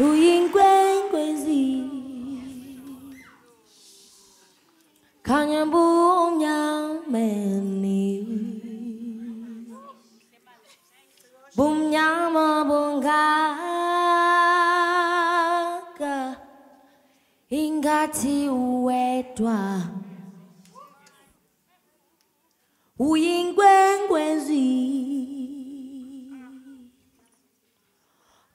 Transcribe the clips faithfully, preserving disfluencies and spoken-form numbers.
uyinkwezi kanyambunya meni bumnya mabunga ingati uwetwa uyinkwezi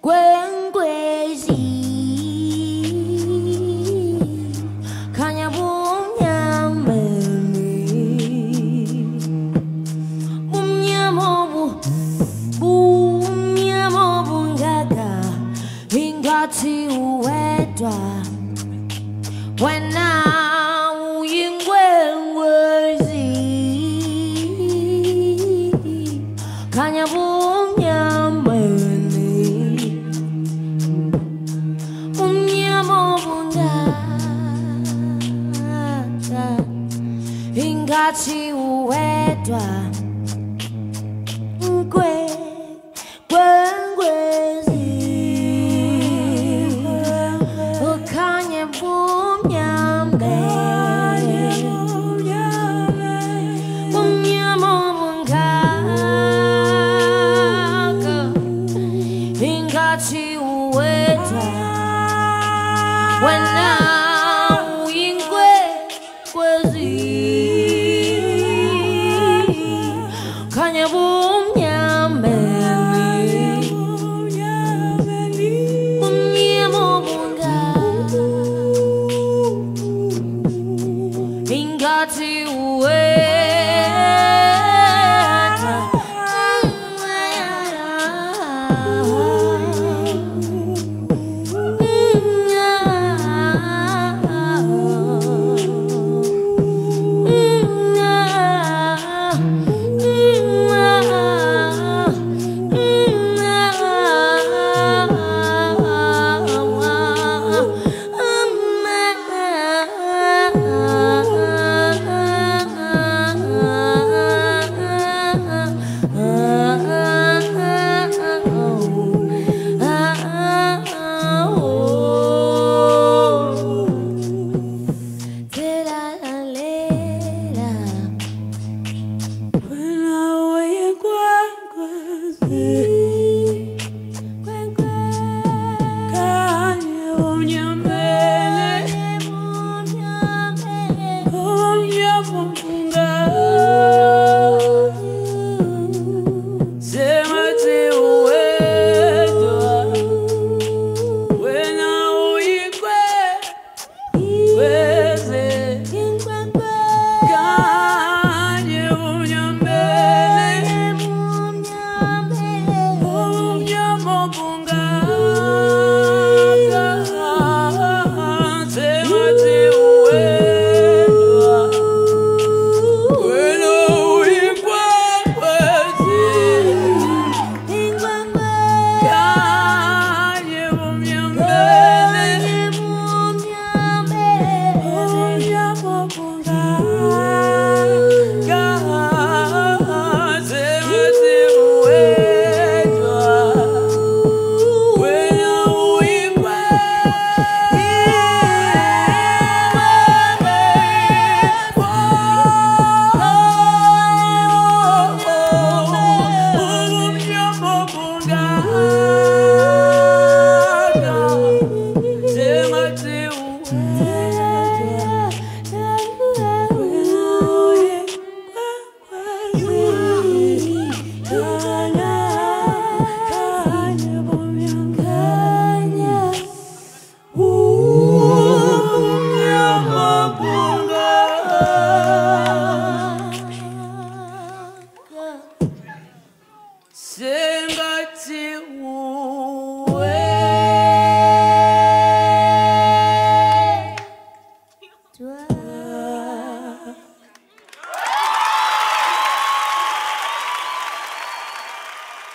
ngwe ngwezi. When now you were see, can you move your money? Move your money. Ingati uwetwa. Sing a tune.